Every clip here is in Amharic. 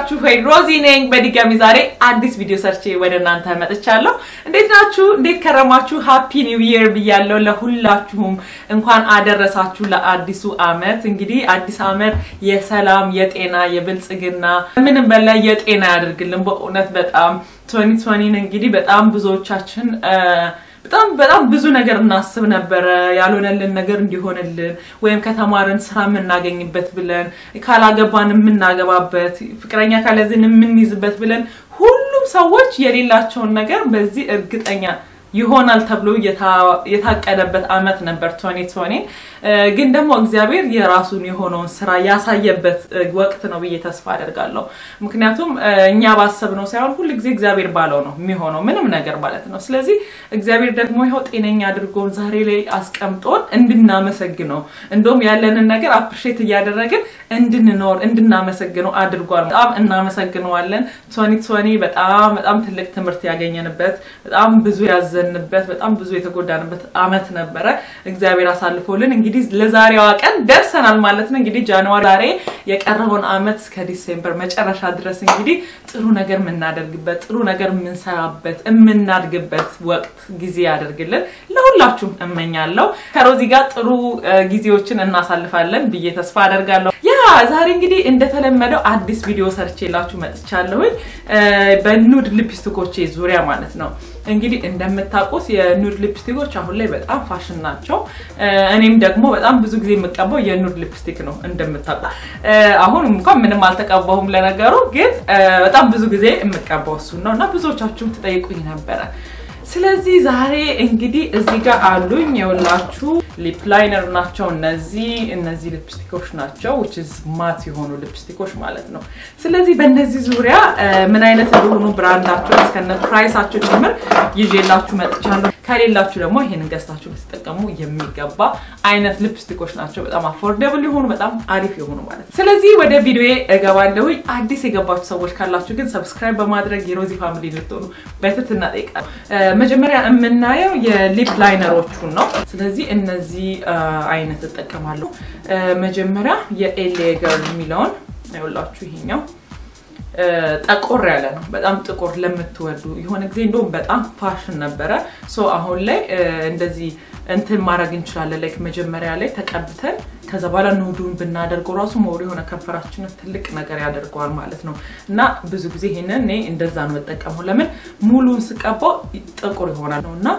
Nachu Hey Rosie Neng Bedigamizare and this video search whether Nanta Matachallo and this Nachu Nate Karamachu Happy New Year Biallo La Hulla Chum and Kwan Ada Rasachula Addisu Ahmed and Gidi Addis Ahmed Yesalam Yet Ena Yebels again Minabella Yet Ena Gilimbo Onet but 2020 and Gidi but Buzo Chachin በጣም ብዙ ነገር እናስብ ነበር ያልሆነልን ነገር እንዲሆነልን ወይም ከተማረን ስራ እናገኝበት ብለን ካላገባን እናገባበት ፍቅረኛ ካለዝን እንይዝበት ብለን ሁሉም ሰዎች የሌላቸው ነገር በዚህ እርግጠኛ ይሆናል ተብሎ የታቀደበት አመት ነበር 2020 ግን ደግሞ እግዚአብሔር የራሱን የሆነውን ስራ ያሳየበት ወቅት ነው ብዬ ተስፋ አደርጋለሁ ምክንያቱም እኛ ባሰብነው ሳይሆን ሁሉ ጊዜ እግዚአብሔር ባለው ነው የሚሆነው ምንም ነገር ማለት ነው ስለዚህ እግዚአብሔር ደግሞ ይኸው ጤነኛ አድርጎን ዛሬ ላይ አስቀምጦን እንድናመሰግነው እንደውም ያለንን ነገር አፕሪሼት ያደረግን እንድንኖር እንድናመሰግነው አድርጓል በጣም እናመሰግነዋለን 2020 በጣም ትልቅ ትምህርት ያገኘንበት በጣም ብዙ ያዘ ነበር በጣም ብዙ የተጎዳንበት አመት ነበር እግዚአብሔር አሳልፎልን እንግዲህ ለዛሬዋ ቀን ደርሰናል ማለት ነው እንግዲህ ጃንዋሪ ዛሬ የቀረውን አመት እስከ ዲሴምበር መጨረሻ ድረስ እንግዲህ ጥሩ ነገር እናደርግበት ጥሩ ነገር እንሰራበት እናድግበት ወቅት ጊዜ ያደርግልን ለሁላችሁም እመኛለሁ ከሮዚ ጋር ጥሩ ጊዜዎችን እናሳልፋለን ብዬ ተስፋ አደርጋለሁ ያ ዛሬ እንግዲህ እንደተለመደው አዲስ ቪዲዮ ሰርቼላችሁ መጥቻለሁ በኑድ ሊፕስቲኮች ዙሪያ ማለት ነው እንግዲህ እንደምታቆስ የኑድ ሊፕስቲኮች አሁን ላይ በጣም ፋሽን ናቸው እኔም ደግሞ በጣም ብዙ ጊዜ መቀበው የኑድ ሊፕስቲክ ነው እንደምታቆ አሁን እንኳን ምንም አልተቀበውም ለነገሩ ግን በጣም ብዙ ጊዜ መቀበው እሱ ነውና ብዙዎቻችሁ ተጠይቁኝ ነበር ስለዚህ ዛሬ እንግዲህ እዚህ ጋር አሉኝ ያውላችሁ ሊፕ ላይነር ናቸው እነዚህ ሊፕስቲኮች ናቸው which is ማት የሆኑ ሊፕስቲኮች ማለት ነው ስለዚህ በእነዚህ ዙሪያ ምን አይነት የሆኑ ብራንዳቸው እስከነ ፕራይሳቸው ጭምር ይዤላችሁ መጥቻለሁ ካሌላችሁ ደግሞ ይሄን ገስታችሁ ተጠቀሙ የሚገባ አይነት ሊፕስቲኮች ናቸው በጣም አፎርደብል የሆኑ በጣም አሪፍ የሆኑ ማለት ስለዚህ ወደ ቪዲዮዬ እገባለሁ አዲስ የገባችሁ ሰዎች ካላችሁ ግን ሰብስክራይብ በማድረግ የሮዚ ፋሚሊ ልትሆኑ በትትና ጠይቃለሁ መጀመሪያ እናየው የሊፕ ላይነሮቹን ነው ስለዚህ እነዚህ አይነት ተጠቀማሉ መጀመሪያ የኤልኤ ጋር ሚላውን አይውላችሁ ይሄኛው ጠቆር ያለ ነው በጣም ጥቁር ለምትወዱ ይሆነ ግዜ እንደውም በጣም ፋሽን ነበር ሶ አሁን ላይ እንደዚህ እንትን ማረግ እንችላለን ላይክ መጀመሪያ ላይ ተቀብተን ከዛ በኋላ ኑዱን ብናደርገው ራሱ ሞሪ ሆነ ከፈራችን ትልቅ ነገር ያደርጋል ማለት ነው እና ብዙ ጊዜ ይሄንን እኔ እንደዛ ነው ተጠቀመው ለምን ሙሉን ስቀባው ጥቁር ይሆናል ነውና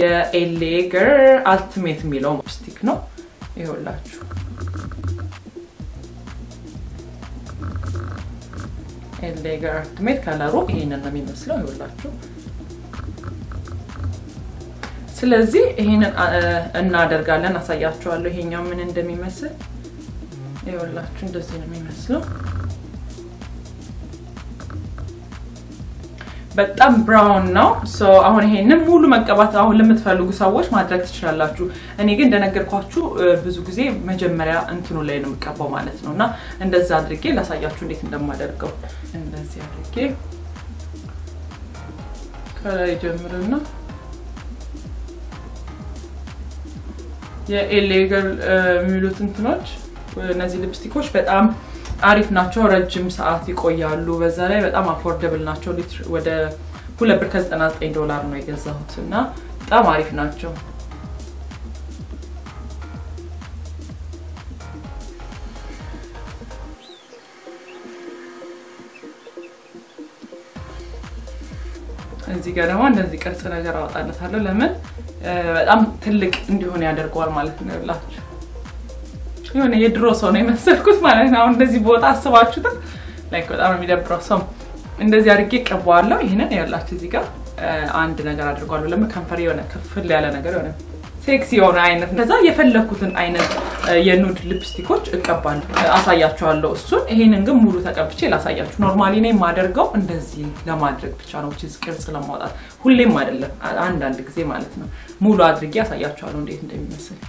የኤልኤ ጋር አልቲሜት ሚለው ስቲክ ነው ይወላችሁ ኤልኤ ጋር አልቲሜት ካለሩ ይሄንን ነው የሚመስለው ይወላችሁ ስለዚህ ይሄንን እናደርጋለን አሳያችኋለሁ ይሄኛው ምን እንደሚመስል ይወላችሁ እንደዚህ ነው የሚመስለው በጣም ብራውን ነው ሶ አሁን ይሄንን ሙሉ መቀባት አሁን ለምትፈልጉ ሰዎች ማድረግ ትችላላችሁ እኔ ግን እንደነገርኳችሁ ብዙ ጊዜ መጀመሪያ እንትኑ ላይ ነው መቀባው ማለት ነውና እንደዛ አድርጌ ላሳያችሁ እንዴት እንደማደርገው እንደዚህ አድርጌ ከላይ ጀምርና የኤሌጋል ሚሉት እንትኖች እነዚህ ሊፕስቲኮች በጣም አሪፍ ናቸው ረጅም ሰዓት ይቆያሉ በዛ ላይ በጣም አፎርደብል ናቸው ወደ $2.99 ነው የገዛሁትና በጣም አሪፍ ናቸው እዚህ ጋር ደግሞ እንደዚህ ቅርጽ ነገር አወጣለታለሁ ለምን በጣም ትልቅ እንዲሆን ያደርጋል ማለት ነው ላችሁ የሆነ የድሮ ሰው ነው የመሰልኩት ማለት ነው እንደዚህ ቦታ አስባችሁት ላይክ በጣም የሚደብረው ሰው እንደዚህ አድርጌ ቀባዋለሁ ይሄንን ያላችሁ እዚህ ጋር አንድ ነገር አድርጓለሁ ለመከንፈር የሆነ ከፍል ያለ ነገር የሆነ ሴክሲ የሆነ አይነት እንደዛ የፈለኩትን አይነት የኑድ ሊፕስቲኮች እቀባለሁ አሳያችኋለሁ እሱ ይሄንን ግን ሙሉ ተቀብቼ ላሳያችሁ ኖርማሊ ነው ማደርገው እንደዚህ ለማድረግ ብቻ ነው እዚህ ቅርጽ ለማውጣት ሁሌም አይደለም አንድ ጊዜ ማለት ነው ሙሉ አድርጌ አሳያችኋለሁ እንዴት እንደሚመስል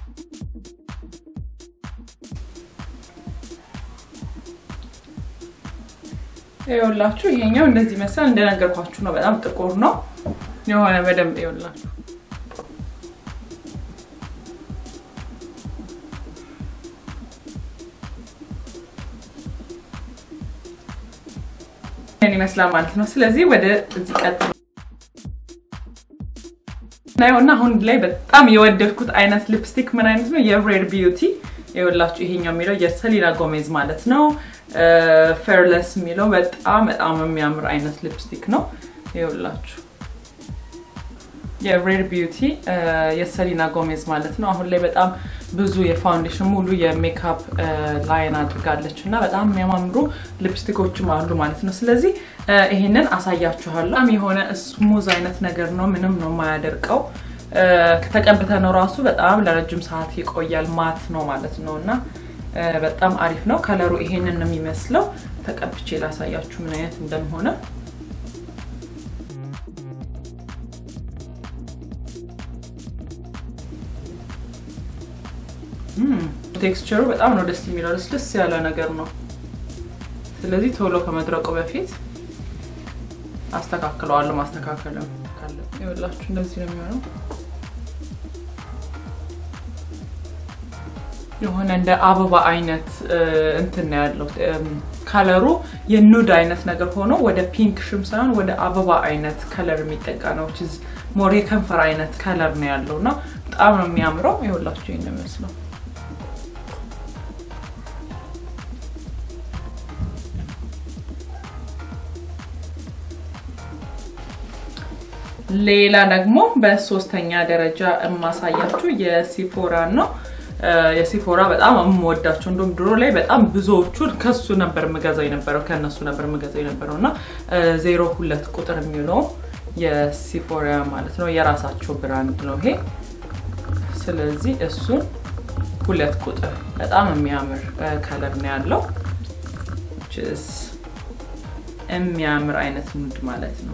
ይወላችሁ ይሄኛው እንደዚህ መሰል እንደነገርኳችሁ ነው በጣም ጥቁር ነው የሆነ በደንብ ይወላችሁ I have a lipstick. Yeah, Rare Beauty. Yes, Selena Gomez. Maletno. Ahun le betam buzu ye foundation mulu ye makeup line adgalechuna betam memamru lipstickochu malu maletno. Selezi ihinen asayachuhallo. Am yihone smooth aynet neger no minim no mayaderqaw. Ketaqebeteno rasu betam lerejum saat yiqoyal mat no maletnona. Betam arif no. Coloru ihinen no mimeslo. Teqebche lasayachu min ayet ndemhone. Texture, but I'm not similar. It's just so nagarno. So let's go look at my drug over feet. Astaka kalo. You will last to see them. You want and the ababa inet internet looked color. You know, dinas nagarhono with a pink shrimp sound with the ababa inet color mitegano, which is more can for inet color near Luna. But I'm not wrong. You will last in the mislo. Leila Nagmo, best sostanya dereja and masayachu, yes, Sephora no, yes, Sephora, but I'm a more Dutch on Drole, but I'm Buzo, Churkasuna Bermagazine, Perocana Suna Bermagazine, Perona, Zero Hulet Cotter Mulo, yes, Sephora Malatno, Yarasacho brand Glohe, Selezi, as soon Hulet Cotter, but I'm a Miammer color Nerlo, which is a Miammer Ines Mutmaletno.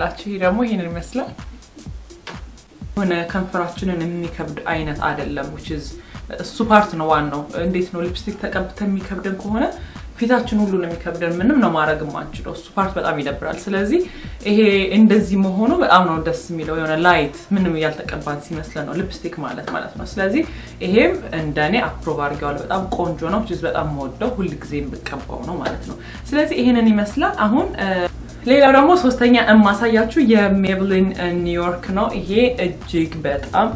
ላችሁይ ደግሞ ይሄን ይመስላል ሆነ ከንፈራችንን የሚከብድ አይነት አይደለም which is እሱ ፓርት ነው ዋናው እንዴት ነው ሊፕስቲክ ተቀብተን የሚከብደን ከሆነ ፊታችን ሁሉ ነው የሚከብደን ምንም ነው ማረግ ማንችለው እሱ ፓርት በጣም ይደብራል ስለዚህ ይሄ እንደዚህ መሆኑ በጣም ነው ደስ የሚለው የሆነ ላይት ምንም ያልተቀባን ሲመስለን ነው ሊፕስቲክ ማለት ነው ስለዚህ ይሄም እንደኔ አፕሮቭ አድርጌዋለሁ በጣም ቆንጆ ነው which is በጣም ወደው ሁሉ ጊዜም በቀባው ነው ማለት ነው ስለዚህ ይሄንን ይመስላል አሁን ሌላው ደግሞ ሶስተኛ እማሳያችሁ የሜብሊን ኒውዮርክ ነው ይሄ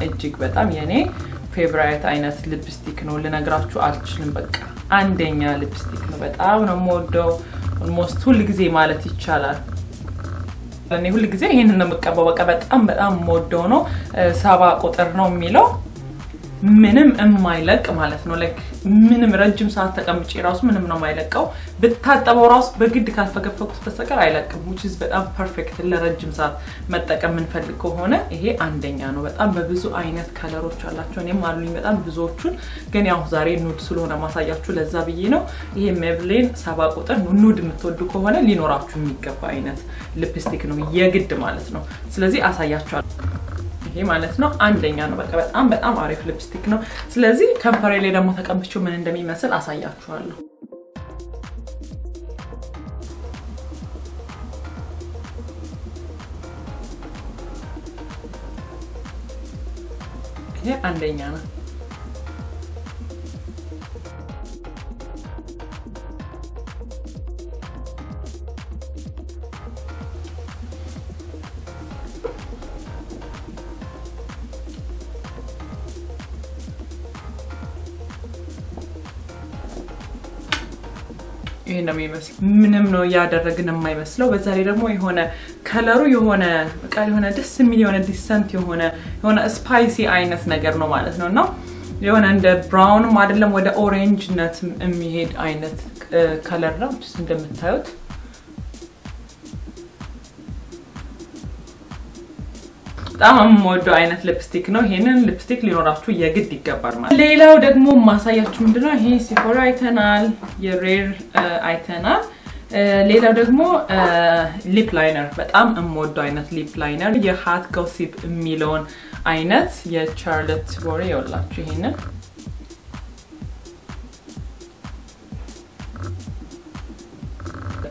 እጅግ በጣም የኔ ፌቨራይት አይነት ሊፕስቲክ ነው ለነግራችሁ አልችልም በቃ አንደኛ ሊፕስቲክ ነው በጣም ነው የምወደው almost ሁሉ ጊዜ ማለት ይቻላል ለኔ ሁሉ ጊዜ ይሄንን ነው መቀበው በቃ በጣም የምወደው ነው 7 ቁጥር ነው የሚለው ምንም የማይለቅ ማለት ነው like ምንም ረጅም ሰዓት ተቀምጬ ራሱ ምንም ነው የማይለቀው በታጠበው ራሱ በግድ ካልፈገፈኩት በስተቀር አይለቅም which is በጣም perfect ለረጅም ሰዓት መጠቀም እንፈልግ ከሆነ ይሄ አንደኛ ነው በጣም በብዙ አይነት ከለሮች አላችሁ እኔም አሉኝ በጣም ብዙዎቹን ግን ያው ዛሬ ኑድ ስለሆነ ማሳያችሁ ለዛ ብዬ ነው ይሄ Maybelline 7 ቁጥር ኑድ የምትወዱ ከሆነ ሊኖራችሁ የሚገባ አይነት ሊፕስቲክ ነው የግድ ማለት ነው ስለዚህ አሳያችኋለሁ ይሄ ማለት ነው አንደኛ ነው በቃ በጣም አሪፍ ሊፕስቲክ ነው ስለዚህ ከንፈሬ ላይ ደግሞ ተቀምጬው ምን እንደሚመስል አሳያችኋለሁ ይሄ አንደኛ ነው ይሄን ነው የሚመስለው ምንም ነው ያደረግን የማይመስለው በዛሬ ደግሞ የሆነ ከለሩ የሆነ በቃ የሆነ ደስ የሚል የሆነ ዲሰንት የሆነ ስፓይሲ አይነት ነገር ነው ማለት ነውና የሆነ እንደ ብራውን አይደለም ወደ ኦሬንጅነት የሚሄድ አይነት color now. Just in the middle. I'm more doing lipstick. No, here lipstick. You know, after you get thicker, Parma. Later, that more masaya chundra. Here, Sephora itanal, your rare itanal. Later, that more lip liner. But I'm more doing lip liner. Your hot gossip Milan. Inet, your Charlotte Boreal. After here.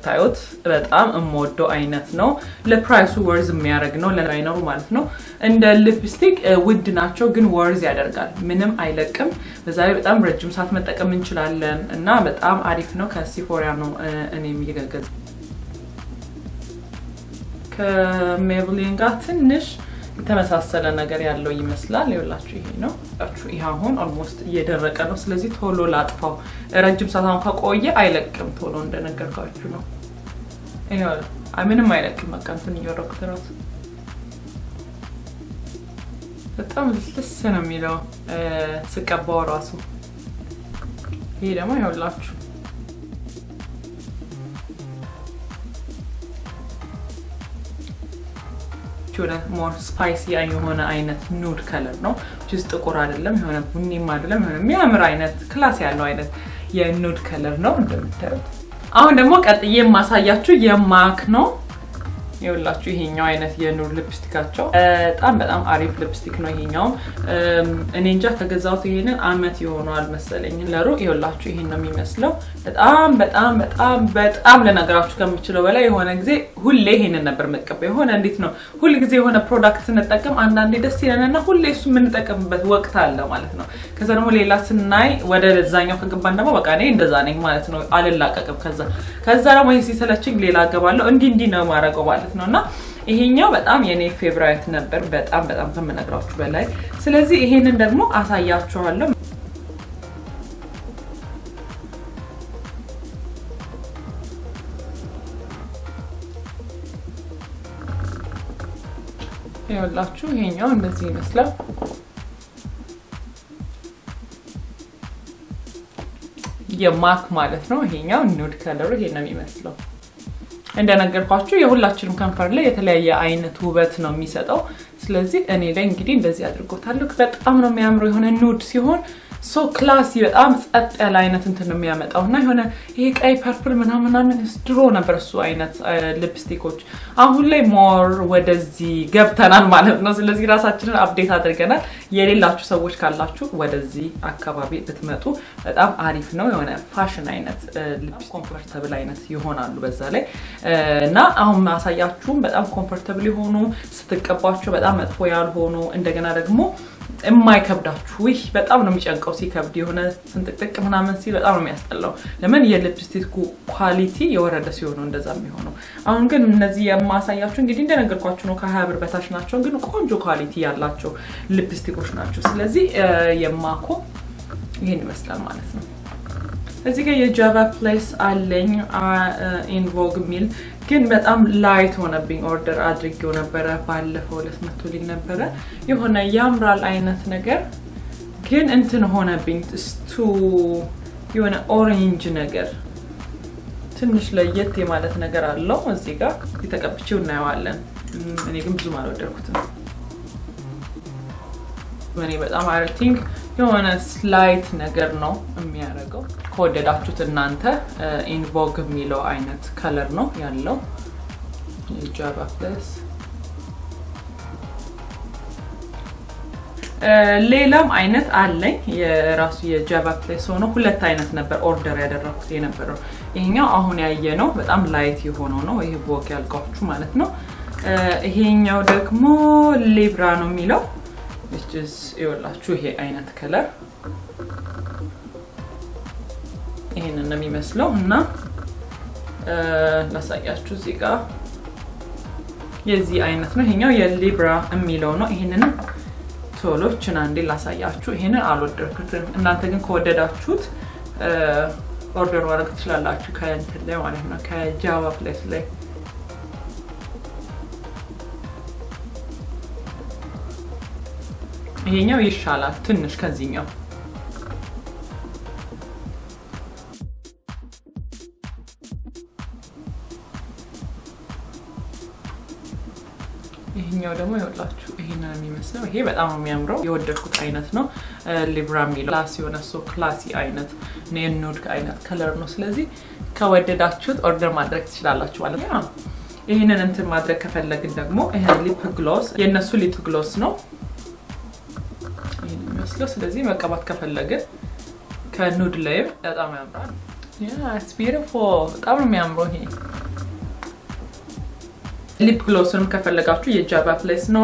But I'm a moto inet no. The price wears me aragno, the liner ማለት ነው. And lipstick with ናቸው ግን wears ያደርጋል ምንም አይለቅም በዛ ላይ በጣም ረጅም ሰዓት መጠቀም እንችላለን እና በጣም አሪፍ ነው ከሲፎራ ነው እኔ የሚገገዝ ከሜብሊን ጋር ትንሽ ተመሳሳለ ነገር ያለው ይመስላል ይወላችሁ ይሄ ነው አጥሩ ይሄ አሁን almost እየደረቀ ነው ስለዚህ ቶሎ ላጥፋው ረጅም ሰዓት ከቆየ አይለቅም ቶሎ እንደነገርኳችሁ ነው ይሄው አምንም አይለቅም መካንቱን ይወረኩት ራሱ በጣም ልስልስ ነው የሚለው ስቀባው ራሱ ይሄ ደግሞ ይወላችሁ more spicy and you want a nude color, no? Just the color of them, you want a bunny madam, you want a classy alloy, yeah, nude color, no? I want to look at the Masayachu, yeah, mark, no? You'll let you hino and a nude lipstick at all. I'm Arif lipstick, no hino. And in Jack Gazot, I'm at your normal selling in Laru, you'll let you hino me meslo. But I'm the Nagraf to come to Lovella, you want to who lay in a number makeup, you want and it no. Who lives you on a product in a tacum and then did a sin and who lives in a tacum but work tal, Malatno. Because I'm only last night, whether the design of a Gabana in designing Malatno, I lack a Kaza. Kazara when she sells a chigli lagavalo and Dindino Marago. No, no. Ihinyo, but I'm any favorite number, but I'm coming across to Belay. So let's see Hin and Dermo as I yard to her. You'll love to Hinyo and the Zenus love. Your mark, Mother, no, Hinyo, nude color, Hinamimus love. And then I get caught you, will let you come for later. I know two bets no miss at all. Slazy, any language in the other got a look that I'm no memory on a nude sihon. So classy with arms at a line at Antonomiamet. Oh, Nihona, a purple phenomenon is drawn a persuade at lipstick coach. I will lay more whether the Gaptan and Manet Nosilazira such an update at the Gana, Yeri Lachu, so which can Lachu, whether the Akababi at Metu, but I'm Arif no on a fashion line at lips comfortable line at Yohana Lubazale. Now I'm Masayachu, but I'm comfortably Hono, stick a watch, but I'm at Foyal Hono and the Ganadagmo. የማይከብዳችሁ ይህ በጣም ነው የሚጨንቀው ሲከብድ የሆነ ስንጥቅጥቅ ምናምን ሲል በጣም ነው የሚያስጠላው ለምን የሊፕስቲኩ ኳሊቲ የወረደ ሲሆን ነው እንደዛም የሚሆነው አሁን ግን እነዚህ የማሳያችሁ እንግዲህ እንደነገርኳችሁ ነው ከ20 ብር በታች ናቸው ግን ቆንጆ ኳሊቲ ያላቸው ሊፕስቲኮች ናቸው ስለዚህ የማኮ ይሄን ይመስላል ማለት ነው እዚህ ጋር የጃቫ ፕሌስ አለኝ ኢን ቮግ ሚል ግን በጣም ላይት ሆነብኝ ኦርደር አድርጌው ነበር ባለፈው ለስመቶልኝ ነበር የሆነ ያምራል አይነት ነገር ግን እንትን ሆነብኝ ስቱ የሆነ ኦሬንጅ ነገር ትንሽ ለየት የማለት ነገር አለው እዚህ ጋር ይተቀብጪው እናያለን እኔ ግን ብዙ ማልወደድኩት እኔ በጣም አይ ቲንክ የሆነ ስላይት ነገር ነው የሚያረጋው ከወደዳችሁት እናንተ ኢንቮግ ሚሎ አይነት color ነው ያለው የጃባ ፕሌስ ሌላም አይነት አለኝ የራሱ የጃባ ፕሌስ ሆኖ ሁለት አይነት ነበር ኦርደር ያደረኩት የነበረው ይሄኛው አሁን ያየነው በጣም ላይት የሆነው ነው ይሄ ቦክ ያልኳችሁ ማለት ነው ይሄኛው ደግሞ ሊብራ ነው ሚሎ which is your lachu here ain't color in a nami meslo na lasaya chuziga yezi ain't no hino ye libra and milono hinen tolo chinandi lasaya chu hinen alo derkutin and not taking coded out chut order one of the lachu can't they want him okay java place like ይሄኛው ይሻላል ትንሽ ከዚህኛው ይሄኛው ደግሞ ይወላችሁ ይሄንን የሚመስለው ይሄ በጣም የሚያምረው የወደድኩት አይነት ነው ሊብራ ሚል ላስ የሆነ ሶ ክላሲ አይነት ኔል ኑድ አይነት ከለር ነው ስለዚህ ከወደዳችሁት ኦርደር ማድረግ ትችላላችሁ ማለት ነው ይሄንን እንትን ማድረግ ከፈለግን ደግሞ ይሄ ሊፕ ግሎስ የነሱ ሊፕ ግሎስ ነው ይሄን መስሎ ስለዚህ መቀባት ከፈለግን ከኑድ ላይ በጣም ያምራል yeah it's beautiful በጣም የሚያምረው ይሄ ሊፕ ግሎስንም ከፈለጋችሁ የጃባ ፕሌስ ነው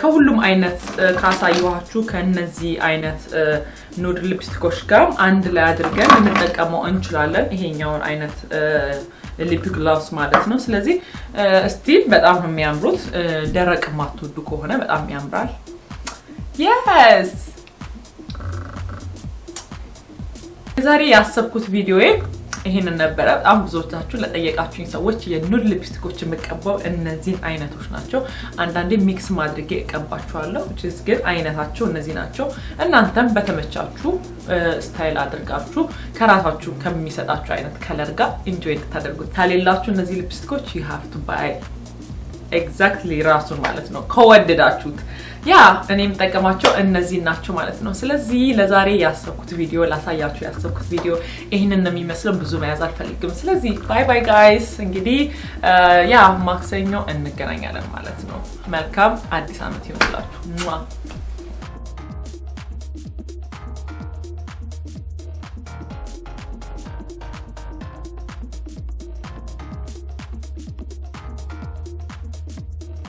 ከሁሉም አይነት ካሳያችሁ ከነዚህ አይነት ኑድ ሊፕስቲኮች ጋር አንድ ላይ አድርገን እንጠቀመው እንችላለን ይሄኛውን አይነት ሊፕ ግሎስ ማለት ነው ስለዚህ ስቲል በጣም ነው የሚያምሩት ደረቅ ማትወዱ ከሆነ በጣም ያምራል yes ዛሬ ያሰብኩት ቪዲዮዬ ይሄንን ነበር በጣም ብዙዎቻችሁ ለጠየቃችሁኝ ሰዎች የኑድ ሊፕስቲኮች መቀባው እነዚህ አይነቶች ናቸው አንዳንዴ ሚክስ ማድረግ እቀባችኋለሁ which ግን አይነታቸው እነዚህ ናቸው እናንተም በተመቻችሁ ስታይል አድርጋችሁ ከራሳችሁ ከሚሰጣችሁ አይነት ከለር ጋር ኢንጆይ ታደርጉት ታሌላችሁ እነዚህ ሊፕስቲኮች you have to buy exactly ራሱን ማለት ነው ከወደዳችሁት ያ እኔም ተቀማቸው እነዚህ ናቸው ማለት ነው ስለዚህ ለዛሬ ያሰብኩት ቪዲዮ ላሳያችሁ ያሰብኩት ቪዲዮ ይሄንን ነው የሚመስለው ብዙ መያዝ አልፈልግም ስለዚህ ባይ ባይ ጋይስ እንግዲህ ያ ማክሰኞ እንገናኛለን ማለት ነው መልካም አዲስ አመት ይሁንላችሁ